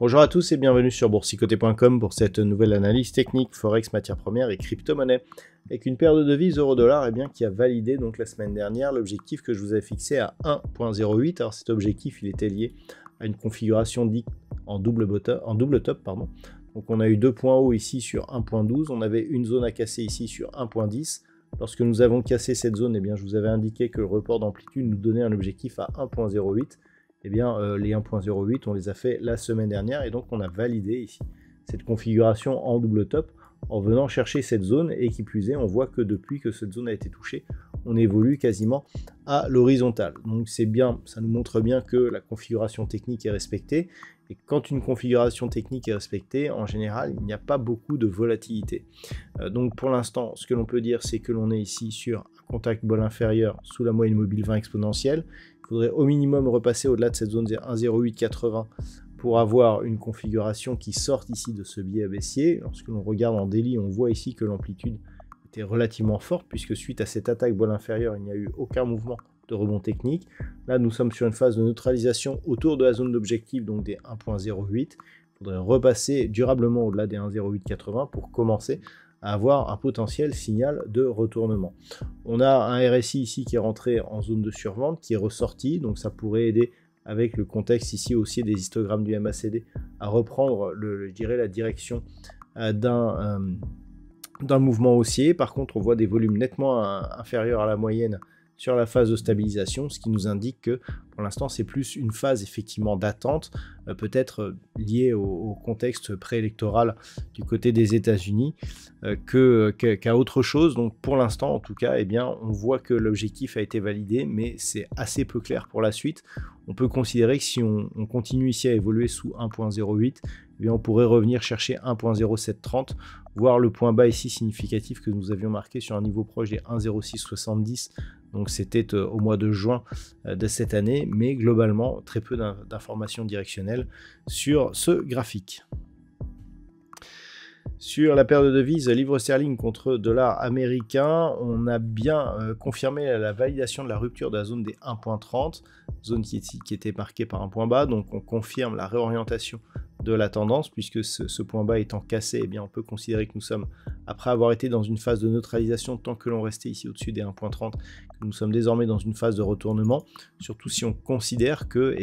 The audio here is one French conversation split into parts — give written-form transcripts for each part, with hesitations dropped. Bonjour à tous et bienvenue sur boursikoter.com pour cette nouvelle analyse technique forex, matières premières et crypto-monnaie avec une paire de devises euro-dollar qui a validé donc la semaine dernière l'objectif que je vous avais fixé à 1.08. Alors cet objectif il était lié à une configuration dite en double top pardon. Donc on a eu deux points hauts ici sur 1.12, on avait une zone à casser ici sur 1.10. Lorsque nous avons cassé cette zone, je vous avais indiqué que le report d'amplitude nous donnait un objectif à 1.08. Eh bien, les 1.08, on les a fait la semaine dernière et donc on a validé ici cette configuration en double top en venant chercher cette zone et qui plus est, on voit que depuis que cette zone a été touchée, on évolue quasiment à l'horizontale. Donc c'est bien, ça nous montre bien que la configuration technique est respectée et quand une configuration technique est respectée, en général, il n'y a pas beaucoup de volatilité. Donc pour l'instant, ce que l'on peut dire, c'est que l'on est ici sur un contact bol inférieur sous la moyenne mobile 20 exponentielle. Il faudrait au minimum repasser au-delà de cette zone 1.0880 pour avoir une configuration qui sorte ici de ce biais baissier. Lorsque l'on regarde en daily, on voit ici que l'amplitude était relativement forte puisque suite à cette attaque bol inférieur, il n'y a eu aucun mouvement de rebond technique. Là, nous sommes sur une phase de neutralisation autour de la zone d'objectif, donc des 1.08. Il faudrait repasser durablement au-delà des 1.0880 pour commencer à avoir un potentiel signal de retournement. On a un RSI ici qui est rentré en zone de survente, qui est ressorti, donc ça pourrait aider avec le contexte ici aussi des histogrammes du MACD à reprendre la direction d'un mouvement haussier. Par contre, on voit des volumes nettement inférieurs à la moyenne sur la phase de stabilisation, ce qui nous indique que pour l'instant c'est plus une phase effectivement d'attente, peut-être liée au contexte préélectoral du côté des États-Unis qu'à autre chose. Donc pour l'instant en tout cas, on voit que l'objectif a été validé, mais c'est assez peu clair pour la suite. On peut considérer que si on continue ici à évoluer sous 1.08, on pourrait revenir chercher 1.0730, voire le point bas ici significatif que nous avions marqué sur un niveau proche des 1.0670. Donc c'était au mois de juin de cette année, mais globalement très peu d'informations directionnelles sur ce graphique. Sur la paire de devises livre sterling contre dollar américain, on a bien confirmé la validation de la rupture de la zone des 1.30, zone qui était marquée par un point bas, donc on confirme la réorientation de la tendance, puisque ce point bas étant cassé, on peut considérer que nous sommes, après avoir été dans une phase de neutralisation tant que l'on restait ici au-dessus des 1.30, que nous sommes désormais dans une phase de retournement, surtout si on considère que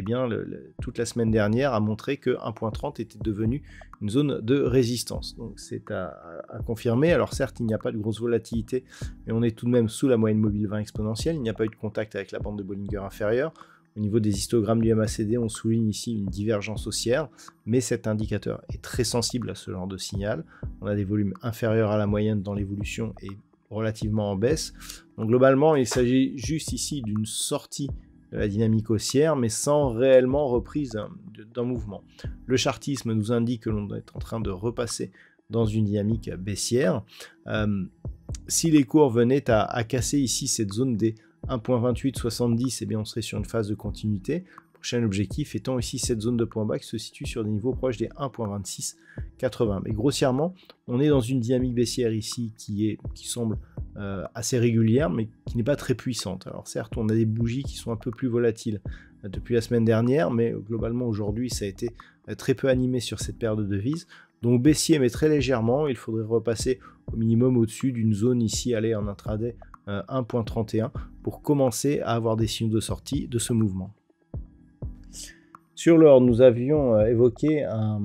toute la semaine dernière a montré que 1.30 était devenu une zone de résistance. Donc c'est à confirmer. Alors certes, il n'y a pas de grosse volatilité, mais on est tout de même sous la moyenne mobile 20 exponentielle, il n'y a pas eu de contact avec la bande de Bollinger inférieure. Au niveau des histogrammes du MACD, on souligne ici une divergence haussière, mais cet indicateur est très sensible à ce genre de signal. On a des volumes inférieurs à la moyenne dans l'évolution et relativement en baisse. Donc globalement, il s'agit juste ici d'une sortie de la dynamique haussière, mais sans réellement reprise d'un mouvement. Le chartisme nous indique que l'on est en train de repasser dans une dynamique baissière. Si les cours venaient à casser ici cette zone des 1.2870, on serait sur une phase de continuité. Prochain objectif étant ici cette zone de point bas qui se situe sur des niveaux proches des 1.2680. Mais grossièrement, on est dans une dynamique baissière ici qui semble assez régulière, mais qui n'est pas très puissante. Alors certes, on a des bougies qui sont un peu plus volatiles depuis la semaine dernière, mais globalement aujourd'hui, ça a été très peu animé sur cette paire de devises. Donc baissier, mais très légèrement. Il faudrait repasser au minimum au-dessus d'une zone ici, aller en intraday 1.31 pour commencer à avoir des signaux de sortie de ce mouvement. Sur l'or, nous avions évoqué un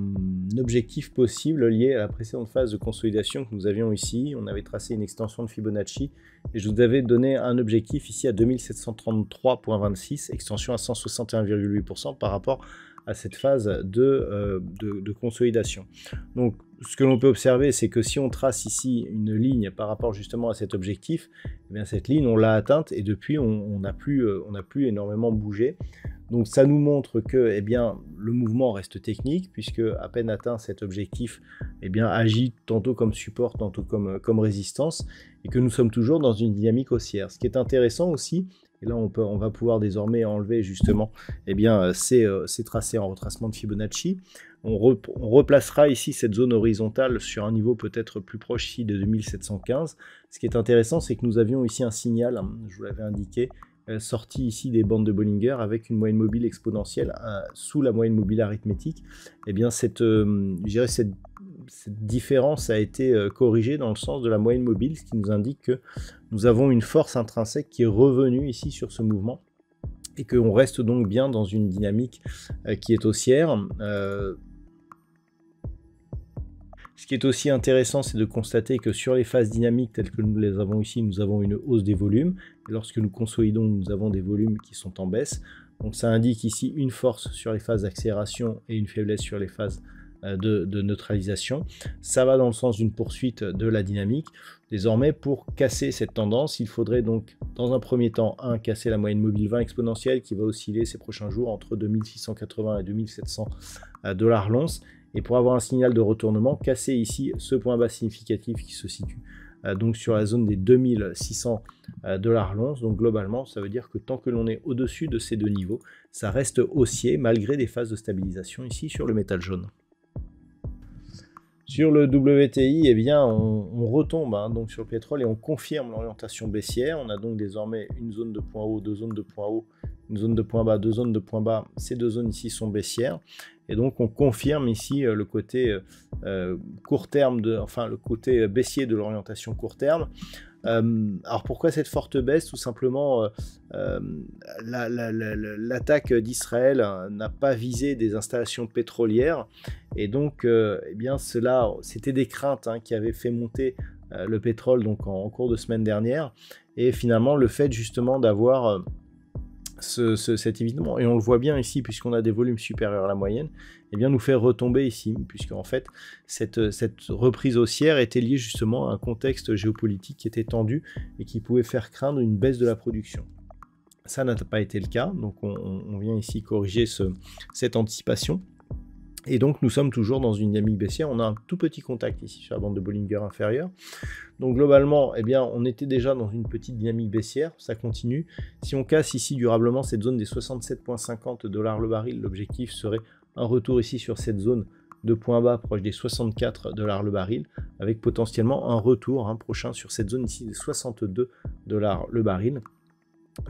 objectif possible lié à la précédente phase de consolidation que nous avions ici. On avait tracé une extension de Fibonacci et je vous avais donné un objectif ici à 2733.26, extension à 161,8% par rapport à cette phase de consolidation. Donc ce que l'on peut observer, c'est que si on trace ici une ligne par rapport justement à cet objectif, cette ligne on l'a atteinte et depuis on n'a plus énormément bougé. Donc ça nous montre que eh bien, le mouvement reste technique, puisque à peine atteint cet objectif, eh bien, agit tantôt comme support, tantôt comme résistance, et que nous sommes toujours dans une dynamique haussière. Ce qui est intéressant aussi, et là on va pouvoir désormais enlever justement eh bien, ces tracés en retracement de Fibonacci. On replacera ici cette zone horizontale sur un niveau peut-être plus proche ici de 2715. Ce qui est intéressant, c'est que nous avions ici un signal, je vous l'avais indiqué, sorti ici des bandes de Bollinger avec une moyenne mobile exponentielle sous la moyenne mobile arithmétique. Eh bien, cette différence a été corrigée dans le sens de la moyenne mobile, ce qui nous indique que nous avons une force intrinsèque qui est revenue ici sur ce mouvement et qu'on reste donc bien dans une dynamique qui est haussière. Ce qui est aussi intéressant, c'est de constater que sur les phases dynamiques telles que nous les avons ici, nous avons une hausse des volumes. Et lorsque nous consolidons, nous avons des volumes qui sont en baisse. Donc ça indique ici une force sur les phases d'accélération et une faiblesse sur les phases de neutralisation. Ça va dans le sens d'une poursuite de la dynamique. Désormais, pour casser cette tendance, il faudrait donc dans un premier temps casser la moyenne mobile 20 exponentielle qui va osciller ces prochains jours entre 2680 et 2700 dollars l'once. Et pour avoir un signal de retournement, casser ici ce point bas significatif qui se situe donc sur la zone des 2600 dollars l'once. Donc globalement, ça veut dire que tant que l'on est au-dessus de ces deux niveaux, ça reste haussier malgré des phases de stabilisation ici sur le métal jaune. Sur le WTI, eh bien, on retombe donc sur le pétrole et on confirme l'orientation baissière. On a donc désormais une zone de point haut, deux zones de point haut, une zone de point bas, deux zones de point bas. Ces deux zones ici sont baissières. Et donc on confirme ici le côté court terme, le côté baissier de l'orientation court terme. Alors pourquoi cette forte baisse? Tout simplement, l'attaque d'Israël n'a pas visé des installations pétrolières. Et donc, eh bien, c'était des craintes qui avaient fait monter le pétrole donc, en cours de semaine dernière. Et finalement, le fait justement d'avoir... cet évitement, et on le voit bien ici puisqu'on a des volumes supérieurs à la moyenne, eh bien nous fait retomber ici, puisque en fait cette reprise haussière était liée justement à un contexte géopolitique qui était tendu et qui pouvait faire craindre une baisse de la production. Ça n'a pas été le cas, donc on vient ici corriger cette anticipation. Et donc nous sommes toujours dans une dynamique baissière, on a un tout petit contact ici sur la bande de Bollinger inférieure. Donc globalement, eh bien, on était déjà dans une petite dynamique baissière, ça continue. Si on casse ici durablement cette zone des 67,50 dollars le baril, l'objectif serait un retour ici sur cette zone de point bas proche des 64 dollars le baril, avec potentiellement un retour prochain sur cette zone ici des 62 dollars le baril.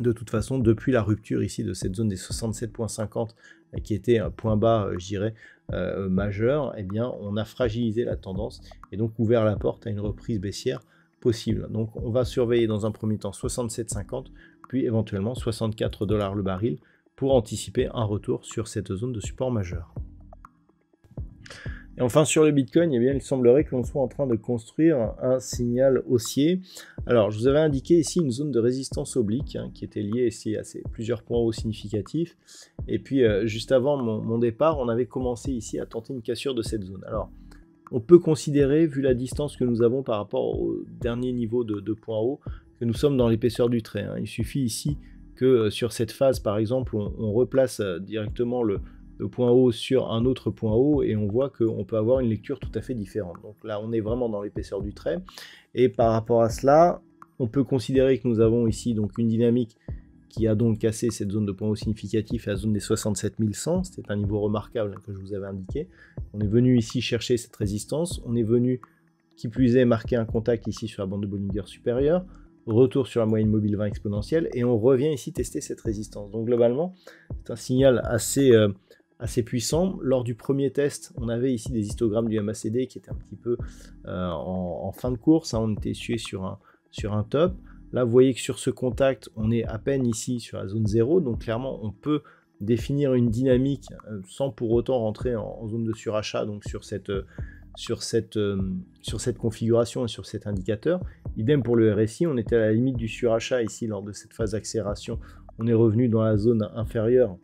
De toute façon, depuis la rupture ici de cette zone des 67,50 qui était un point bas, je dirais, majeur, eh bien, on a fragilisé la tendance et donc ouvert la porte à une reprise baissière possible. Donc, on va surveiller dans un premier temps 67,50, puis éventuellement 64 dollars le baril pour anticiper un retour sur cette zone de support majeur. Et enfin, sur le Bitcoin, eh bien, il semblerait que l'on soit en train de construire un signal haussier. Alors, je vous avais indiqué ici une zone de résistance oblique qui était liée ici à ces plusieurs points hauts significatifs. Et puis, juste avant mon départ, on avait commencé ici à tenter une cassure de cette zone. Alors, on peut considérer, vu la distance que nous avons par rapport au dernier niveau de points hauts, que nous sommes dans l'épaisseur du trait. Il suffit ici que sur cette phase, par exemple, on replace directement le point haut sur un autre point haut et on voit qu'on peut avoir une lecture tout à fait différente. Donc là, on est vraiment dans l'épaisseur du trait. Et par rapport à cela, on peut considérer que nous avons ici donc une dynamique qui a donc cassé cette zone de point haut significatif et la zone des 67 100. C'était un niveau remarquable que je vous avais indiqué. On est venu ici chercher cette résistance. On est venu, qui plus est, marquer un contact ici sur la bande de Bollinger supérieure. Retour sur la moyenne mobile 20 exponentielle. Et on revient ici tester cette résistance. Donc globalement, c'est un signal assez puissant. Lors du premier test, on avait ici des histogrammes du MACD qui étaient un petit peu en fin de course, on était situé sur un top. Là, vous voyez que sur ce contact, on est à peine ici sur la zone 0, donc clairement, on peut définir une dynamique sans pour autant rentrer en zone de surachat, donc sur cette configuration et sur cet indicateur. Idem pour le RSI, on était à la limite du surachat ici lors de cette phase d'accélération. On est revenu dans la zone inférieure,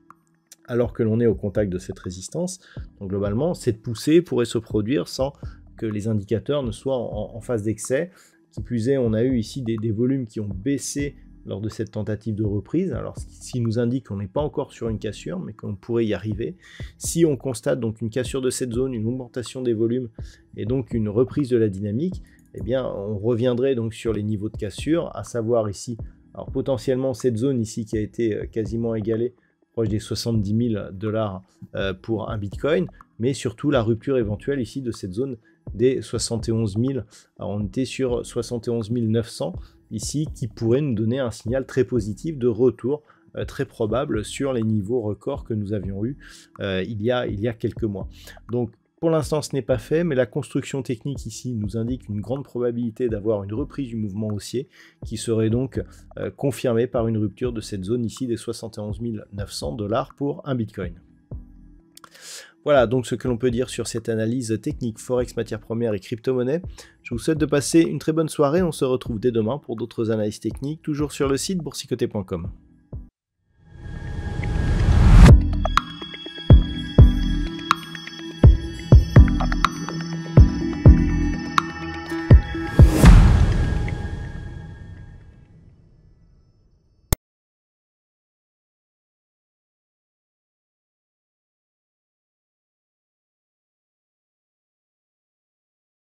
alors que l'on est au contact de cette résistance. Donc globalement, cette poussée pourrait se produire sans que les indicateurs ne soient en phase d'excès. Qui plus est, on a eu ici des volumes qui ont baissé lors de cette tentative de reprise, alors ce qui nous indique qu'on n'est pas encore sur une cassure, mais qu'on pourrait y arriver. Si on constate donc une cassure de cette zone, une augmentation des volumes et donc une reprise de la dynamique, eh bien on reviendrait donc sur les niveaux de cassure, à savoir ici, alors potentiellement cette zone ici qui a été quasiment égalée, proche des 70 000 $ pour un bitcoin, mais surtout la rupture éventuelle ici de cette zone des 71 000, alors on était sur 71 900 ici, qui pourrait nous donner un signal très positif de retour très probable sur les niveaux records que nous avions eu il y a quelques mois. Donc pour l'instant ce n'est pas fait, mais la construction technique ici nous indique une grande probabilité d'avoir une reprise du mouvement haussier qui serait donc confirmée par une rupture de cette zone ici des 71 900 $ pour un bitcoin. Voilà donc ce que l'on peut dire sur cette analyse technique Forex, matières premières et crypto-monnaies. Je vous souhaite de passer une très bonne soirée. On se retrouve dès demain pour d'autres analyses techniques, toujours sur le site boursikoter.com.